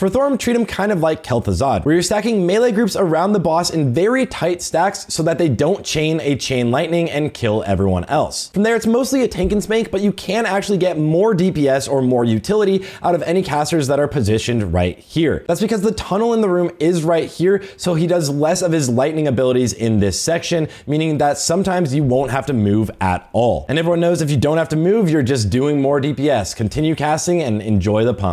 For Thorm, treat him kind of like Kel'Thuzad, where you're stacking melee groups around the boss in very tight stacks so that they don't chain a chain lightning and kill everyone else. From there, it's mostly a tank and spank, but you can actually get more DPS or more utility out of any casters that are positioned right here. That's because the tunnel in the room is right here, so he does less of his lightning abilities in this section, meaning that sometimes you won't have to move at all. And everyone knows if you don't have to move, you're just doing more DPS. Continue casting and enjoy the pump.